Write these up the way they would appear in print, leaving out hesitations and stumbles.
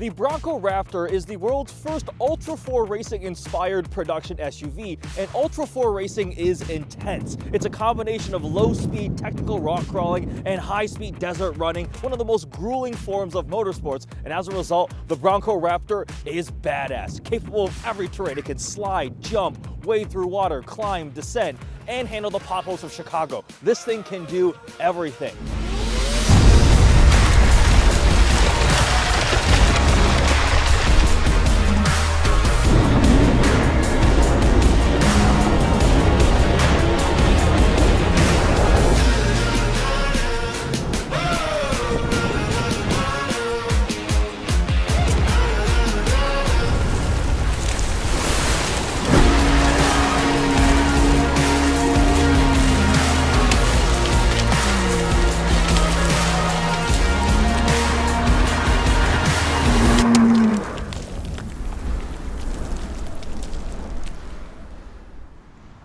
The Bronco Raptor is the world's first Ultra 4 racing-inspired production SUV, and Ultra 4 racing is intense. It's a combination of low-speed technical rock crawling and high-speed desert running, one of the most grueling forms of motorsports, and as a result, the Bronco Raptor is badass, capable of every terrain. It can slide, jump, wade through water, climb, descend, and handle the potholes of Chicago. This thing can do everything.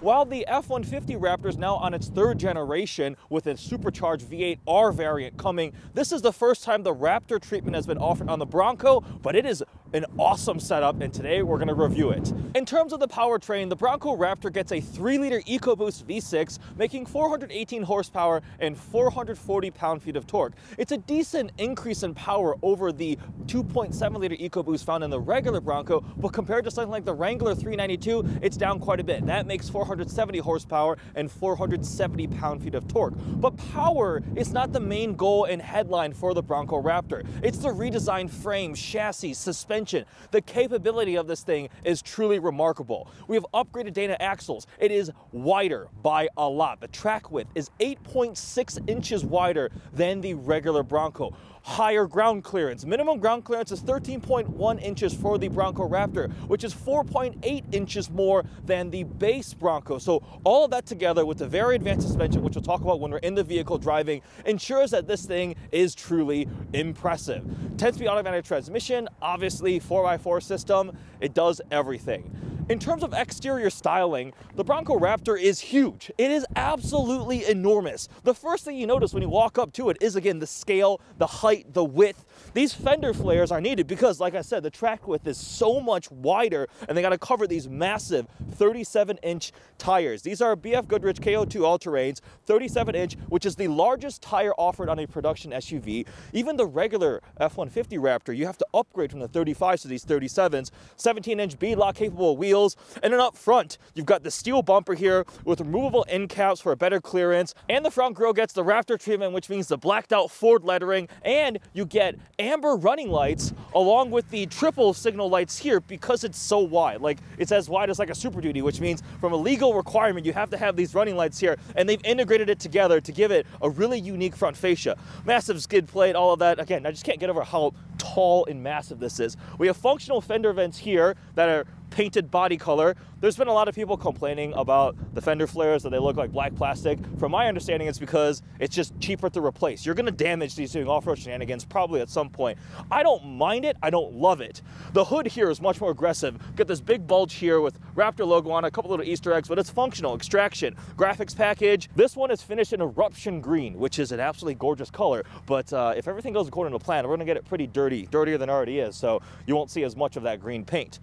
While the F-150 Raptor is now on its third generation with a supercharged V8R variant coming, this is the first time the Raptor treatment has been offered on the Bronco, but it is an awesome setup, and today we're going to review it. In terms of the powertrain, the Bronco Raptor gets a 3-liter EcoBoost V6, making 418 horsepower and 440 pound-feet of torque. It's a decent increase in power over the 2.7-liter EcoBoost found in the regular Bronco, but compared to something like the Wrangler 392, it's down quite a bit. That makes 470 horsepower and 470 pound-feet of torque. But power is not the main goal and headline for the Bronco Raptor. It's the redesigned frame, chassis, suspension. The capability of this thing is truly remarkable. We have upgraded Dana axles. It is wider by a lot. The track width is 8.6 inches wider than the regular Bronco. Higher ground clearance. Minimum ground clearance is 13.1 inches for the Bronco Raptor, which is 4.8 inches more than the base Bronco. So all of that together with the very advanced suspension, which we'll talk about when we're in the vehicle driving, ensures that this thing is truly impressive. 10-speed automatic transmission, obviously 4x4 system, it does everything. In terms of exterior styling, the Bronco Raptor is huge. It is absolutely enormous. The first thing you notice when you walk up to it is, again, the scale, the height, the width. These fender flares are needed because, like I said, the track width is so much wider, and they got to cover these massive 37-inch tires. These are BF Goodrich KO2 all-terrains, 37-inch, which is the largest tire offered on a production SUV. Even the regular F-150 Raptor, you have to upgrade from the 35s to these 37s, 17-inch beadlock capable wheels. And then up front, you've got the steel bumper here with removable end caps for a better clearance. And the front grille gets the Raptor treatment, which means the blacked out Ford lettering. And you get amber running lights along with the triple signal lights here because it's so wide. Like, it's as wide as like a Super Duty, which means from a legal requirement, you have to have these running lights here. And they've integrated it together to give it a really unique front fascia. Massive skid plate, all of that. Again, I just can't get over how tall and massive this is. We have functional fender vents here that are painted body color. There's been a lot of people complaining about the fender flares, that they look like black plastic. From my understanding, it's because it's just cheaper to replace. You're gonna damage these doing off-road shenanigans probably at some point. I don't mind it, I don't love it. The hood here is much more aggressive. Got this big bulge here with Raptor logo on, a couple little Easter eggs, but it's functional. Extraction, graphics package. This one is finished in Eruption Green, which is an absolutely gorgeous color, but if everything goes according to plan, we're gonna get it pretty dirty, dirtier than it already is, so you won't see as much of that green paint.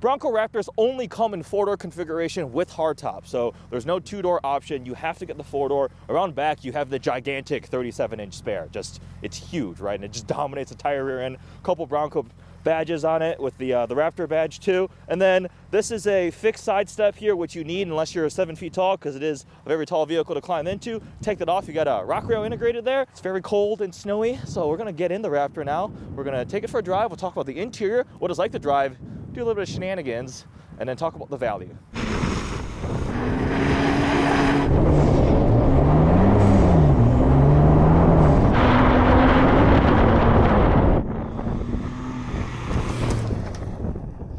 Bronco Raptors only come in 4-door configuration with hardtop, so there's no 2-door option. You have to get the 4-door. Around back, you have the gigantic 37-inch spare. Just, it's huge, right? And it just dominates the entire rear end. A couple Bronco badges on it with the Raptor badge too. And then this is a fixed side step here, which you need unless you're 7 feet tall, because it is a very tall vehicle to climb into. Take that off, you got a rock rail integrated there. It's very cold and snowy, so we're gonna get in the Raptor now. We're gonna take it for a drive. We'll talk about the interior, what it's like to drive, do a little bit of shenanigans, and then talk about the value.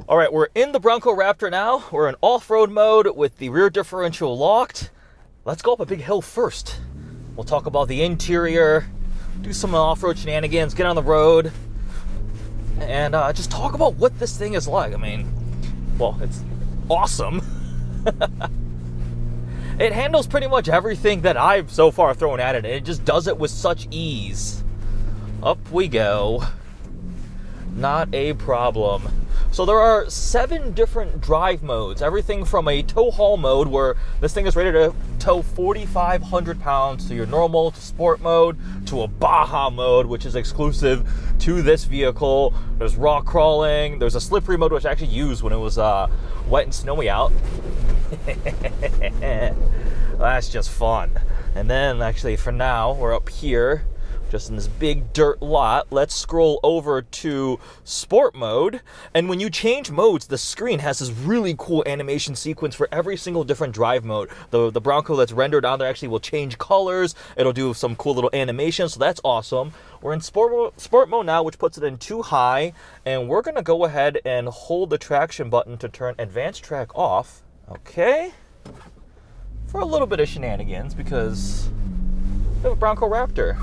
All right, we're in the Bronco Raptor now. We're in off-road mode with the rear differential locked. Let's go up a big hill first. We'll talk about the interior, do some off-road shenanigans, get on the road, and just talk about what this thing is like. I mean, well, it's awesome. It handles pretty much everything that I've so far thrown at it. It just does it with such ease. Up we go. Not a problem. So there are 7 different drive modes, everything from a tow-haul mode where this thing is rated to tow 4,500 pounds to your normal, to sport mode, to a Baja mode, which is exclusive to this vehicle. There's raw crawling, there's a slippery mode, which I actually used when it was wet and snowy out. That's just fun. And then actually for now, we're up here. Just in this big dirt lot, let's scroll over to sport mode. And when you change modes, the screen has this really cool animation sequence for every single different drive mode. The Bronco that's rendered on there actually will change colors. It'll do some cool little animations, so that's awesome. We're in sport mode now, which puts it in 2 high. And we're gonna go ahead and hold the traction button to turn advanced track off. Okay, for a little bit of shenanigans because we have a Bronco Raptor.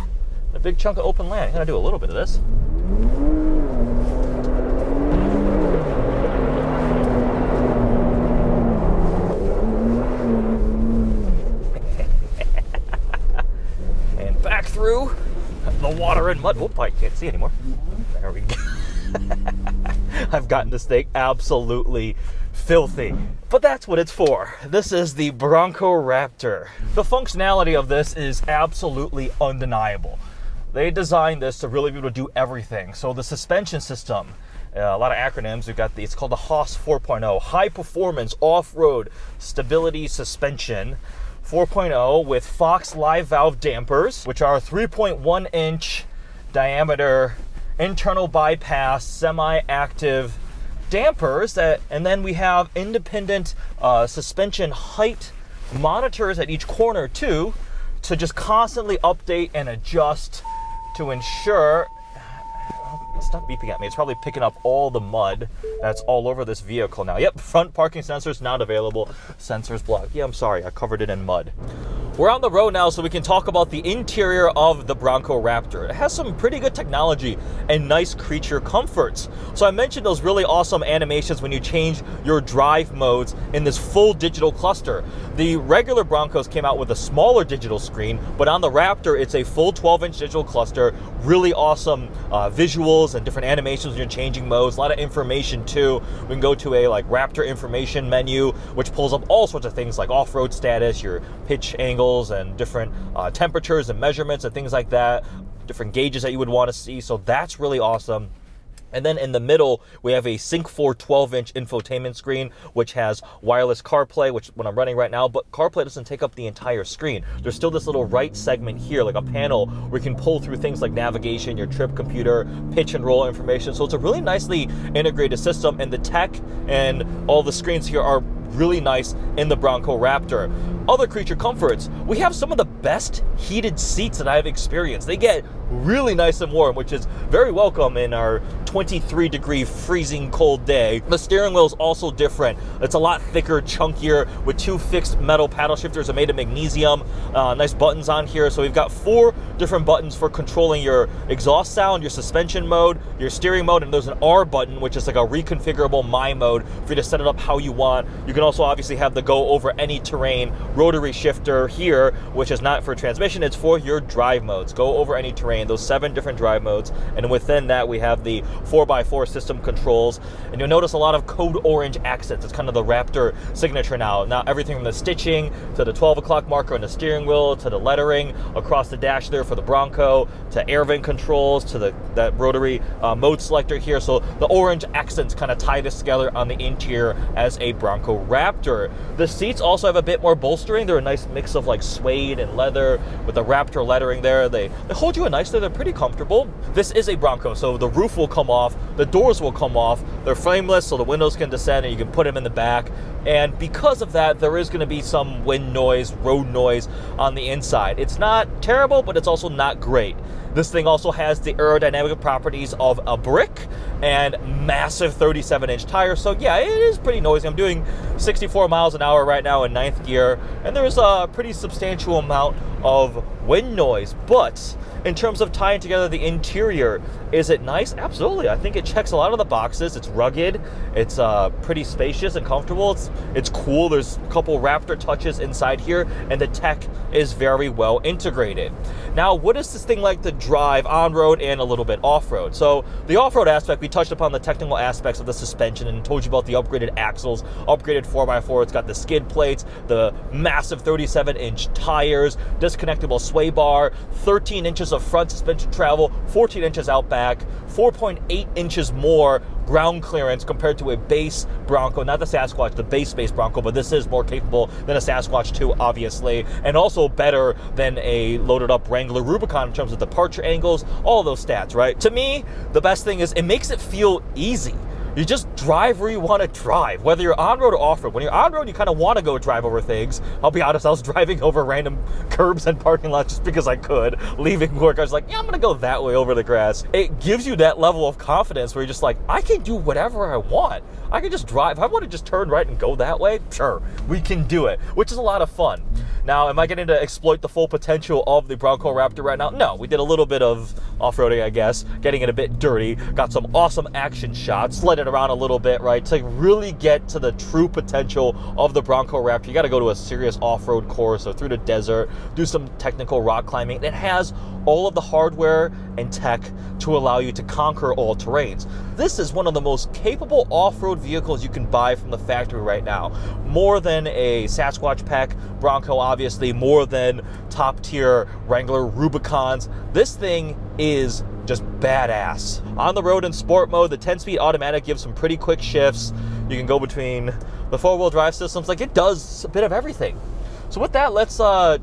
A big chunk of open land. I'm gonna do a little bit of this. And back through the water and mud. Whoop, I can't see anymore. There we go. I've gotten this thing absolutely filthy, but that's what it's for. This is the Bronco Raptor. The functionality of this is absolutely undeniable. They designed this to really be able to do everything. So the suspension system, a lot of acronyms. We've got the, it's called the Haas 4.0, high performance off-road stability suspension 4.0 with Fox Live Valve dampers, which are 3.1 inch diameter internal bypass semi-active dampers, that, and then we have independent suspension height monitors at each corner too, to just constantly update and adjust to ensure. Stop beeping at me. It's probably picking up all the mud that's all over this vehicle now. Yep, front parking sensors not available. Sensors blocked. Yeah, I'm sorry. I covered it in mud. We're on the road now, so we can talk about the interior of the Bronco Raptor. It has some pretty good technology and nice creature comforts. So I mentioned those really awesome animations when you change your drive modes in this full digital cluster. The regular Broncos came out with a smaller digital screen, but on the Raptor, it's a full 12-inch digital cluster. Really awesome visuals and different animations when you're changing modes. A lot of information too. We can go to a like Raptor information menu, which pulls up all sorts of things like off-road status, your pitch angles, and different temperatures and measurements and things like that, different gauges that you would want to see. So that's really awesome. And then in the middle, we have a SYNC 4 12-inch infotainment screen, which has wireless CarPlay, which when I'm running right now, but CarPlay doesn't take up the entire screen. There's still this little right segment here, like a panel, where you can pull through things like navigation, your trip computer, pitch and roll information. So it's a really nicely integrated system, and the tech and all the screens here are really nice in the Bronco Raptor. Other creature comforts, we have some of the best heated seats that I've experienced. They get really nice and warm, which is very welcome in our 23-degree freezing cold day. The steering wheel is also different. It's a lot thicker, chunkier, with 2 fixed metal paddle shifters made of magnesium. Nice buttons on here. So we've got 4 different buttons for controlling your exhaust sound, your suspension mode, your steering mode, and there's an R button, which is like a reconfigurable My Mode for you to set it up how you want. You can also obviously have the go over any terrain rotary shifter here, which is not for transmission, it's for your drive modes. Go over any terrain. Those 7 different drive modes, and within that we have the 4x4 system controls, and you'll notice a lot of code orange accents. It's kind of the Raptor signature now. Now everything from the stitching to the 12 o'clock marker on the steering wheel to the lettering across the dash there for the Bronco, to air vent controls, to that rotary mode selector here. So the orange accents kind of tie this together on the interior as a Bronco Raptor. The seats also have a bit more bolstering. They're a nice mix of like suede and leather with the Raptor lettering there. They hold you a nice. They're pretty comfortable. This is a Bronco, so the roof will come off, the doors will come off, they're frameless, so the windows can descend and you can put them in the back. And because of that, there is going to be some wind noise, road noise on the inside. It's not terrible, but it's also not great. This thing also has the aerodynamic properties of a brick and massive 37-inch tires. So yeah, it is pretty noisy. I'm doing 64 miles an hour right now in 9th gear, and there's a pretty substantial amount of wind noise. But in terms of tying together the interior, is it nice? Absolutely. I think it checks a lot of the boxes. It's rugged. It's pretty spacious and comfortable. It's cool. There's a couple Raptor touches inside here, and the tech is very well integrated. Now, what is this thing like to drive on-road and a little bit off-road? So the off-road aspect, we touched upon the technical aspects of the suspension and told you about the upgraded axles, upgraded 4x4. It's got the skid plates, the massive 37-inch tires, disconnectable sway bar, 13 inches of front suspension travel, 14 inches out back, 4.8 inches more ground clearance compared to a base Bronco, not the Sasquatch, the base Bronco, but this is more capable than a Sasquatch 2, obviously, and also better than a loaded up Wrangler Rubicon in terms of departure angles, all those stats, right? To me, the best thing is it makes it feel easy. You just drive where you want to drive, whether you're on-road or off-road. When you're on-road, you kind of want to go drive over things. I'll be honest, I was driving over random curbs and parking lots just because I could. Leaving work, I was like, yeah, I'm going to go that way over the grass. It gives you that level of confidence where you're just like, I can do whatever I want. I can just drive. If I want to just turn right and go that way, sure, we can do it, which is a lot of fun. Now, am I getting to exploit the full potential of the Bronco Raptor right now? No, we did a little bit of off-roading, I guess, getting it a bit dirty, got some awesome action shots, let it around a little bit, right? To really get to the true potential of the Bronco Raptor, you got to go to a serious off-road course or through the desert, do some technical rock climbing. It has all of the hardware and tech to allow you to conquer all terrains. This is one of the most capable off-road vehicles you can buy from the factory right now. More than a Sasquatch pack Bronco, obviously, more than top-tier Wrangler Rubicons. This thing is just badass. On the road in sport mode, the 10-speed automatic gives some pretty quick shifts. You can go between the four-wheel drive systems. Like, it does a bit of everything. So with that, let's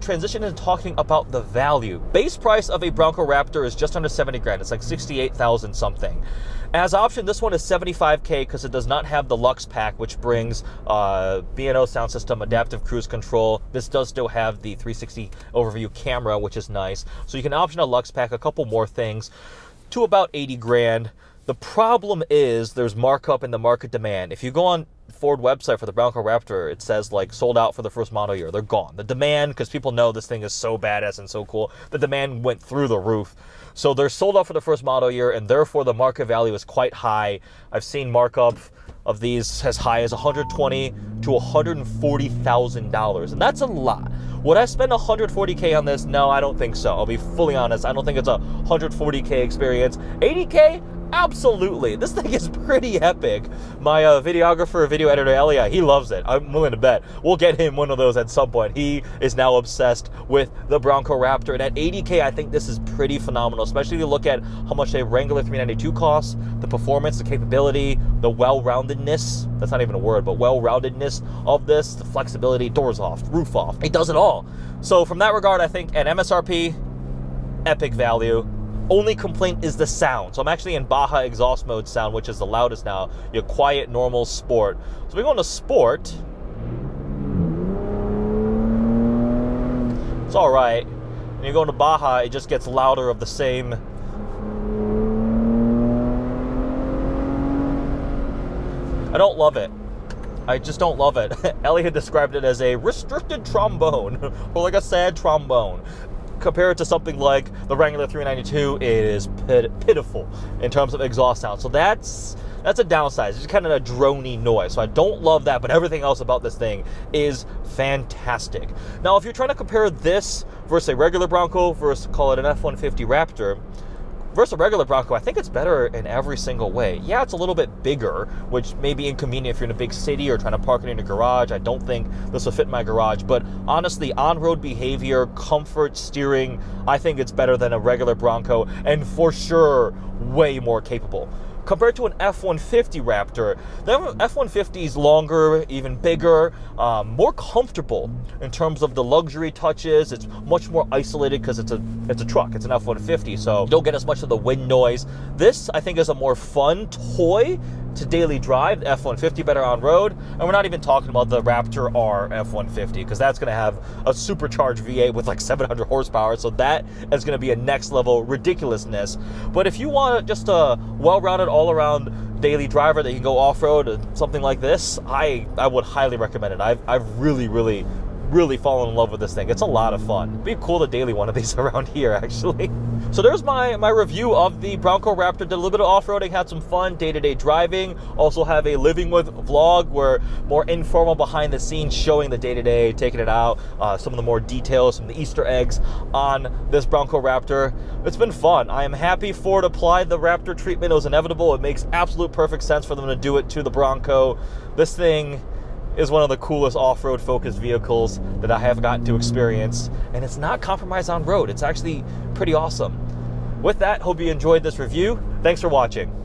transition into talking about the value. Base price of a Bronco Raptor is just under 70 grand. It's like 68,000 something. As option, this one is 75K because it does not have the Luxe pack, which brings B&O sound system, adaptive cruise control. This does still have the 360 overview camera, which is nice. So you can option a Luxe pack, a couple more things, to about 80 grand. The problem is there's markup in the market demand. If you go on Ford website for the Bronco Raptor, it says like sold out for the first model year. They're gone. The demand, because people know this thing is so badass and so cool, the demand went through the roof. So they're sold out for the first model year, and therefore the market value is quite high. I've seen markup of these as high as $120,000 to $140,000, and that's a lot. Would I spend $140K on this? No, I don't think so. I'll be fully honest. I don't think it's a $140K experience. $80K? Absolutely. This thing is pretty epic. My videographer, video editor, Elia, he loves it. I'm willing to bet we'll get him one of those at some point. He is now obsessed with the Bronco Raptor. And at $80K, I think this is pretty phenomenal, especially if you look at how much a Wrangler 392 costs, the performance, the capability, the well-roundedness. That's not even a word, but well-roundedness of this, the flexibility, doors off, roof off. It does it all. So from that regard, I think at MSRP, epic value. Only complaint is the sound. So I'm actually in Baja exhaust mode sound, which is the loudest now. Your quiet, normal sport. So we go into sport. It's all right. And you go into Baja, it just gets louder of the same. I don't love it. I just don't love it. Elliot described it as a restricted trombone, or like a sad trombone. Compare it to something like the Wrangler 392, it is pitiful in terms of exhaust sound. So that's a downside. It's just kind of a droney noise. So I don't love that, but everything else about this thing is fantastic. Now, if you're trying to compare this versus a regular Bronco versus, call it an F-150 Raptor, versus a regular Bronco, I think it's better in every single way. Yeah, it's a little bit bigger, which may be inconvenient if you're in a big city or trying to park it in a garage. I don't think this will fit my garage, but honestly, on-road behavior, comfort, steering, I think it's better than a regular Bronco, and for sure, way more capable. Compared to an F-150 Raptor, the F-150 is longer, even bigger, more comfortable in terms of the luxury touches. It's much more isolated because it's a truck. It's an F-150, so you don't get as much of the wind noise. This, I think, is a more fun toy to daily drive. The F-150 better on road, and we're not even talking about the Raptor R F-150 because that's going to have a supercharged V8 with like 700 horsepower, so that is going to be a next level ridiculousness. But if you want just a well-rounded, all-around daily driver that you can go off-road, something like this, I would highly recommend it. I've really really fallen in love with this thing. It's a lot of fun. It'd be cool to daily one of these around here, actually. So there's my review of the Bronco Raptor. Did a little bit of off-roading, had some fun, day-to-day driving. Also have a living with vlog where more informal behind the scenes, showing the day-to-day, taking it out, some of the more details, some of the Easter eggs on this Bronco Raptor. It's been fun. I am happy Ford applied the Raptor treatment. It was inevitable. It makes absolute perfect sense for them to do it to the Bronco. This thing is one of the coolest off-road focused vehicles that I have gotten to experience, and it's not compromised on road. It's actually pretty awesome. With that, hope you enjoyed this review. Thanks for watching.